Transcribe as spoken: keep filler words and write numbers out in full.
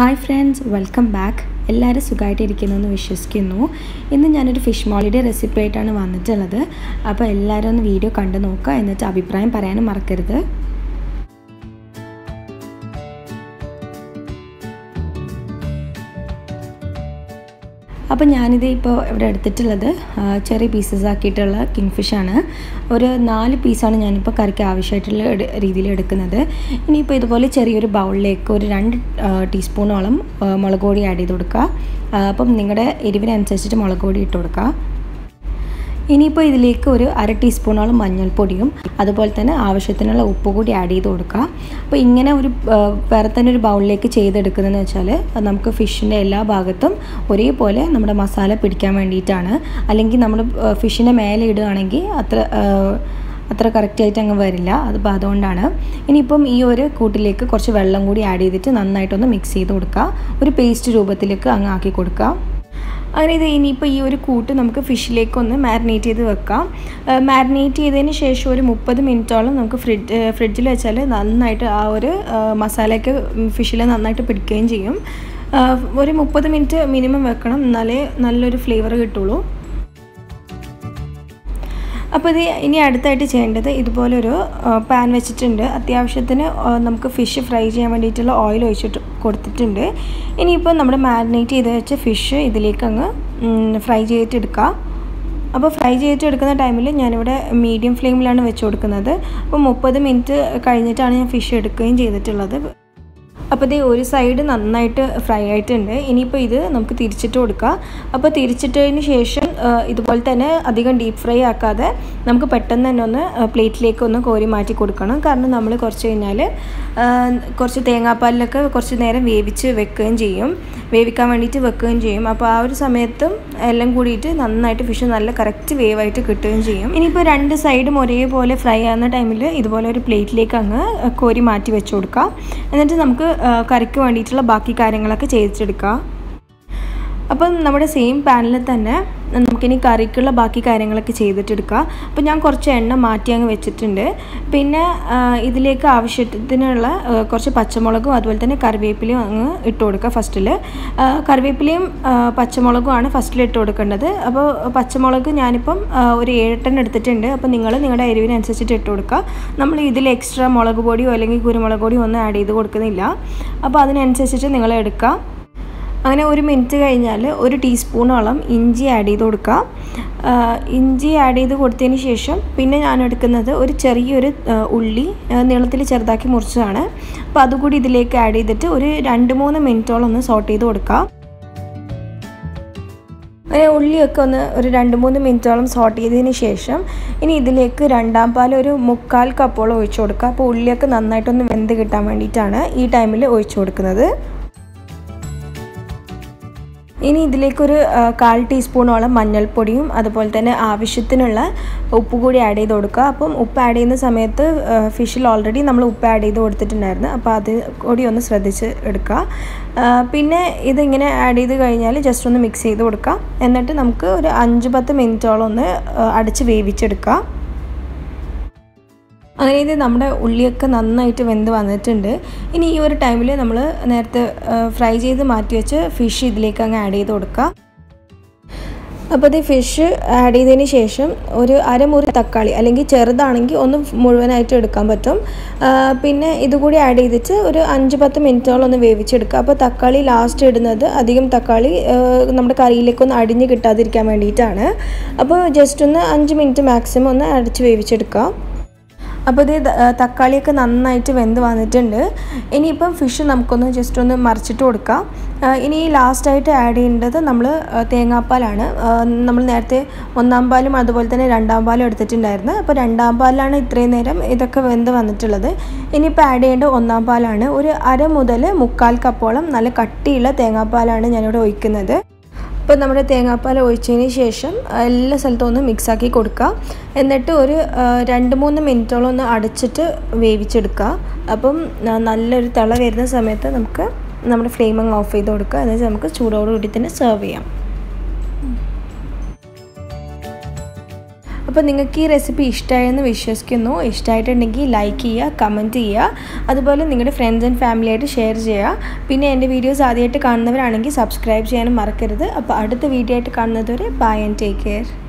Hi friends, welcome back. എല്ലാവരും സുഖമായിട്ടിരിക്കുന്നെന്ന് വിശ്വസിക്കുന്നു. ഇന്ന് ഞാനൊരു ഫിഷ് മോളിയുടെ റെസിപ്പി ആയിട്ടാണ് വന്നിട്ടുള്ളത്. അപ്പോൾ എല്ലാവരും ഒന്ന് വീഡിയോ കണ്ടു നോക്കുക, എന്നിട്ട് അഭിപ്രായം പറയാനും മറക്കരുത്. അപ്പോൾ ഞാനിത് ഇപ്പോൾ ഇവിടെ എടുത്തിട്ടുള്ളത് ചെറിയ പീസസ് ആക്കിയിട്ടുള്ള കിങ് ഫിഷാണ്. ഒരു നാല് പീസാണ് ഞാനിപ്പോൾ കറിക്ക് ആവശ്യമായിട്ടുള്ള രീതിയിൽ എടുക്കുന്നത്. ഇനിയിപ്പോൾ ഇതുപോലെ ചെറിയൊരു ബൗളിലേക്ക് ഒരു രണ്ട് ടീസ്പൂണോളം മുളക് പൊടി ആഡ് ചെയ്ത് കൊടുക്കുക. അപ്പം നിങ്ങളുടെ എരിവിനനുസരിച്ചിട്ട് മുളക് പൊടി ഇട്ട് കൊടുക്കുക. ഇനിയിപ്പോൾ ഇതിലേക്ക് ഒരു അര ടീസ്പൂണോളം മഞ്ഞൾപ്പൊടിയും അതുപോലെ തന്നെ ആവശ്യത്തിനുള്ള ഉപ്പ് കൂടി ആഡ് ചെയ്ത് കൊടുക്കുക. അപ്പോൾ ഇങ്ങനെ ഒരു വേറെ തന്നെ ഒരു ബൗളിലേക്ക് ചെയ്തെടുക്കുന്നതെന്ന് വെച്ചാൽ നമുക്ക് ഫിഷിൻ്റെ എല്ലാ ഭാഗത്തും ഒരേപോലെ നമ്മുടെ മസാല പിടിക്കാൻ വേണ്ടിയിട്ടാണ്. അല്ലെങ്കിൽ നമ്മൾ ഫിഷിൻ്റെ മേലെ ഇടുകയാണെങ്കിൽ അത്ര അത്ര കറക്റ്റായിട്ട് അങ്ങ് വരില്ല. അതിപ്പോൾ അതുകൊണ്ടാണ്. ഇനിയിപ്പം ഈ ഒരു കൂട്ടിലേക്ക് കുറച്ച് വെള്ളം കൂടി ആഡ് ചെയ്തിട്ട് നന്നായിട്ടൊന്ന് മിക്സ് ചെയ്ത് കൊടുക്കുക. ഒരു പേസ്റ്റ് രൂപത്തിലേക്ക് അങ്ങ് ആക്കി കൊടുക്കുക. അങ്ങനെ ഇത് ഇനിയിപ്പോൾ ഈ ഒരു കൂട്ട് നമുക്ക് ഫിഷിലേക്കൊന്ന് മാരിനേറ്റ് ചെയ്ത് വെക്കാം. മാരിനേറ്റ് ചെയ്തതിന് ശേഷം ഒരു മുപ്പത് മിനിറ്റോളം നമുക്ക് ഫ്രിഡ്ജ് ഫ്രിഡ്ജിൽ വെച്ചാൽ നന്നായിട്ട് ആ ഒരു മസാലയൊക്കെ ഫിഷിൽ നന്നായിട്ട് പിടിക്കുകയും ചെയ്യും. ഒരു മുപ്പത് മിനിറ്റ് മിനിമം വെക്കണം, എന്നാലേ നല്ലൊരു ഫ്ലേവർ കിട്ടുള്ളൂ. അപ്പോൾ ഇത് ഇനി അടുത്തായിട്ട് ചെയ്യേണ്ടത്, ഇതുപോലൊരു പാൻ വെച്ചിട്ടുണ്ട്. അത്യാവശ്യത്തിന് നമുക്ക് ഫിഷ് ഫ്രൈ ചെയ്യാൻ വേണ്ടിയിട്ടുള്ള ഓയിൽ ഒഴിച്ചിട്ട് കൊടുത്തിട്ടുണ്ട്. ഇനിയിപ്പോൾ നമ്മൾ മാരിനേറ്റ് ചെയ്ത് വെച്ച ഫിഷ് ഇതിലേക്ക് അങ്ങ് ഫ്രൈ ചെയ്തിട്ടെടുക്കുക. അപ്പോൾ ഫ്രൈ ചെയ്തിട്ടെടുക്കുന്ന ടൈമിൽ ഞാനിവിടെ മീഡിയം ഫ്ലെയിമിലാണ് വെച്ച് കൊടുക്കുന്നത്. അപ്പോൾ മുപ്പത് മിനിറ്റ് കഴിഞ്ഞിട്ടാണ് ഞാൻ ഫിഷ് എടുക്കുകയും ചെയ്തിട്ടുള്ളത്. അപ്പോൾ ഇത് ഒരു സൈഡ് നന്നായിട്ട് ഫ്രൈ ആയിട്ടുണ്ട്. ഇനിയിപ്പോൾ ഇത് നമുക്ക് തിരിച്ചിട്ട് കൊടുക്കാം. അപ്പോൾ തിരിച്ചിട്ടതിന് ശേഷം ഇതുപോലെ തന്നെ അധികം ഡീപ്പ് ഫ്രൈ ആക്കാതെ നമുക്ക് പെട്ടെന്ന് തന്നെ ഒന്ന് പ്ലേറ്റിലേക്ക് ഒന്ന് കോരി മാറ്റി കൊടുക്കണം. കാരണം നമ്മൾ കുറച്ച് കഴിഞ്ഞാൽ കുറച്ച് തേങ്ങാപ്പാലിലൊക്കെ കുറച്ച് നേരം വേവിച്ച് വെക്കുകയും ചെയ്യും, വേവിക്കാൻ വേണ്ടിയിട്ട് വെക്കുകയും ചെയ്യും. അപ്പോൾ ആ ഒരു സമയത്തും എല്ലാം കൂടിയിട്ട് നന്നായിട്ട് ഫിഷ് നല്ല കറക്റ്റ് വേവായിട്ട് കിട്ടുകയും ചെയ്യും. ഇനിയിപ്പോൾ രണ്ട് സൈഡും ഒരേപോലെ ഫ്രൈ ആകുന്ന ടൈമിൽ ഇതുപോലെ ഒരു പ്ലേറ്റിലേക്ക് അങ്ങ് കോരി മാറ്റി വെച്ച് കൊടുക്കാം. എന്നിട്ട് നമുക്ക് കറിക്ക് വേണ്ടിയിട്ടുള്ള ബാക്കി കാര്യങ്ങളൊക്കെ ചെയ്തെടുക്കുക. അപ്പം നമ്മുടെ സെയിം പാനിൽ തന്നെ നമുക്കിനി കറിക്കുള്ള ബാക്കി കാര്യങ്ങളൊക്കെ ചെയ്തിട്ടെടുക്കുക. അപ്പോൾ ഞാൻ കുറച്ച് എണ്ണ മാറ്റി അങ്ങ് വെച്ചിട്ടുണ്ട്. പിന്നെ ഇതിലേക്ക് ആവശ്യത്തിനുള്ള കുറച്ച് പച്ചമുളകും അതുപോലെ തന്നെ കറിവേപ്പിലയും അങ്ങ് ഇട്ട് കൊടുക്കുക. ഫസ്റ്റിൽ കറിവേപ്പിലയും പച്ചമുളകുമാണ് ഫസ്റ്റിൽ ഇട്ട് കൊടുക്കേണ്ടത്. അപ്പോൾ പച്ചമുളക് ഞാനിപ്പം ഒരു ഏഴെണ്ണം എടുത്തിട്ടുണ്ട്. അപ്പോൾ നിങ്ങൾ നിങ്ങളുടെ എരിവിനനുസരിച്ചിട്ട് ഇട്ട് കൊടുക്കുക. നമ്മൾ ഇതിൽ എക്സ്ട്രാ മുളക് പൊടിയോ അല്ലെങ്കിൽ കുരുമുളക് പൊടിയോ ഒന്നും ആഡ് ചെയ്ത് കൊടുക്കുന്നില്ല. അപ്പോൾ അതിനനുസരിച്ചിട്ട് നിങ്ങൾ എടുക്കുക. അങ്ങനെ ഒരു മിനിറ്റ് കഴിഞ്ഞാൽ ഒരു ടീസ്പൂണോളം ഇഞ്ചി ആഡ് ചെയ്ത് കൊടുക്കുക. ഇഞ്ചി ആഡ് ചെയ്ത് കൊടുത്തതിന് ശേഷം പിന്നെ ഞാൻ എടുക്കുന്നത് ഒരു ചെറിയൊരു ഉള്ളി നീളത്തിൽ ചെറുതാക്കി മുറിച്ചതാണ്. അപ്പോൾ അതുകൂടി ഇതിലേക്ക് ആഡ് ചെയ്തിട്ട് ഒരു രണ്ട് മൂന്ന് മിനിറ്റോളം ഒന്ന് സോട്ട് ചെയ്ത് കൊടുക്കുക. അങ്ങനെ ഉള്ളിയൊക്കെ ഒന്ന് ഒരു രണ്ട് മൂന്ന് മിനിറ്റോളം സോട്ട് ചെയ്തതിന് ശേഷം ഇനി ഇതിലേക്ക് രണ്ടാം പാൽ ഒരു മുക്കാൽ കപ്പോളം ഒഴിച്ചു കൊടുക്കുക. അപ്പോൾ ഉള്ളിയൊക്കെ നന്നായിട്ടൊന്ന് വെന്ത് കിട്ടാൻ വേണ്ടിയിട്ടാണ് ഈ ടൈമിൽ ഒഴിച്ചു കൊടുക്കുന്നത്. ഇനി ഇതിലേക്കൊരു കാൽ ടീസ്പൂണോളം മഞ്ഞൾപ്പൊടിയും അതുപോലെ തന്നെ ആവശ്യത്തിനുള്ള ഉപ്പ് കൂടി ആഡ് ചെയ്ത് കൊടുക്കുക. അപ്പം ഉപ്പ് ആഡ് ചെയ്യുന്ന സമയത്ത് ഫിഷിൽ ഓൾറെഡി നമ്മൾ ഉപ്പ് ആഡ് ചെയ്ത് കൊടുത്തിട്ടുണ്ടായിരുന്നു. അപ്പോൾ അത് കൂടി ഒന്ന് ശ്രദ്ധിച്ച് എടുക്കുക. പിന്നെ ഇതിങ്ങനെ ആഡ് ചെയ്ത് കഴിഞ്ഞാൽ ജസ്റ്റ് ഒന്ന് മിക്സ് ചെയ്ത് കൊടുക്കുക. എന്നിട്ട് നമുക്ക് ഒരു അഞ്ച് പത്ത് മിനിറ്റോളം ഒന്ന് അടച്ച് വേവിച്ചെടുക്കുക. അങ്ങനെ ഇത് നമ്മുടെ ഉള്ളിയൊക്കെ നന്നായിട്ട് വെന്ത് വന്നിട്ടുണ്ട്. ഇനി ഈ ഒരു ടൈമിൽ നമ്മൾ നേരത്തെ ഫ്രൈ ചെയ്ത് മാറ്റി വെച്ച് ഫിഷ് ഇതിലേക്ക് അങ്ങ് ആഡ് ചെയ്ത് കൊടുക്കുക. അപ്പോൾ ഇത് ഫിഷ് ആഡ് ചെയ്തതിന് ശേഷം ഒരു അരമുറി തക്കാളി, അല്ലെങ്കിൽ ചെറുതാണെങ്കിൽ ഒന്ന് മുഴുവനായിട്ട് എടുക്കാൻ പറ്റും. പിന്നെ ഇതുകൂടി ആഡ് ചെയ്തിട്ട് ഒരു അഞ്ച് പത്ത് മിനിറ്റോളം ഒന്ന് വേവിച്ചെടുക്കുക. അപ്പോൾ തക്കാളി ലാസ്റ്റ് ഇടുന്നത് അധികം തക്കാളി നമ്മുടെ കറിയിലേക്കൊന്ന് അടിഞ്ഞ് കിട്ടാതിരിക്കാൻ വേണ്ടിയിട്ടാണ്. അപ്പോൾ ജസ്റ്റ് ഒന്ന് അഞ്ച് മിനിറ്റ് മാക്സിമം ഒന്ന് അടച്ച് വേവിച്ചെടുക്കുക. അപ്പോൾ ഇത് തക്കാളിയൊക്കെ നന്നായിട്ട് വെന്ത് വന്നിട്ടുണ്ട്. ഇനിയിപ്പം ഫിഷ് നമുക്കൊന്ന് ജസ്റ്റ് ഒന്ന് മറിച്ചിട്ട് കൊടുക്കാം. ഇനി ലാസ്റ്റായിട്ട് ആഡ് ചെയ്യേണ്ടത് നമ്മൾ തേങ്ങാപ്പാലാണ്. നമ്മൾ നേരത്തെ ഒന്നാം പാലും അതുപോലെ തന്നെ രണ്ടാം പാലും എടുത്തിട്ടുണ്ടായിരുന്നു. അപ്പോൾ രണ്ടാം പാലിലാണ് ഇത്രയും നേരം ഇതൊക്കെ വെന്ത് വന്നിട്ടുള്ളത്. ഇനിയിപ്പോൾ ആഡ് ചെയ്യേണ്ട ഒന്നാം പാലാണ്. ഒരു അര മുതൽ മുക്കാൽ കപ്പോളം നല്ല കട്ടിയുള്ള തേങ്ങാപ്പാലാണ് ഞാനിവിടെ ഒഴിക്കുന്നത്. അപ്പോൾ നമ്മുടെ തേങ്ങാപ്പാൽ ഒഴിച്ചതിന് ശേഷം എല്ലാ സ്ഥലത്തും ഒന്ന് മിക്സാക്കി കൊടുക്കുക. എന്നിട്ട് ഒരു രണ്ട് മൂന്ന് മിനിറ്റോളം ഒന്ന് അടച്ചിട്ട് വേവിച്ചെടുക്കുക. അപ്പം നല്ലൊരു തിള വരുന്ന സമയത്ത് നമുക്ക് നമ്മുടെ ഫ്ലെയിം അങ്ങ് ഓഫ് ചെയ്ത് കൊടുക്കുക. എന്നിട്ട് നമുക്ക് ചൂടോടുകൂടി തന്നെ സെർവ് ചെയ്യാം. അപ്പോൾ നിങ്ങൾക്ക് ഈ റെസിപ്പി ഇഷ്ടമായെന്ന് വിശ്വസിക്കുന്നു. ഇഷ്ടമായിട്ടുണ്ടെങ്കിൽ ലൈക്ക് ചെയ്യുക, കമൻറ്റ് ചെയ്യുക, അതുപോലെ നിങ്ങളുടെ ഫ്രണ്ട്സ് ആൻഡ് ഫാമിലി ആയിട്ട് ഷെയർ ചെയ്യുക. പിന്നെ എൻ്റെ വീഡിയോസ് ആദ്യമായിട്ട് കാണുന്നവരാണെങ്കിൽ സബ്സ്ക്രൈബ് ചെയ്യാനും മറക്കരുത്. അപ്പോൾ അടുത്ത വീഡിയോ ആയിട്ട് കാണുന്നതുവരെ ബൈ ആൻഡ് ടേക്ക് കെയർ.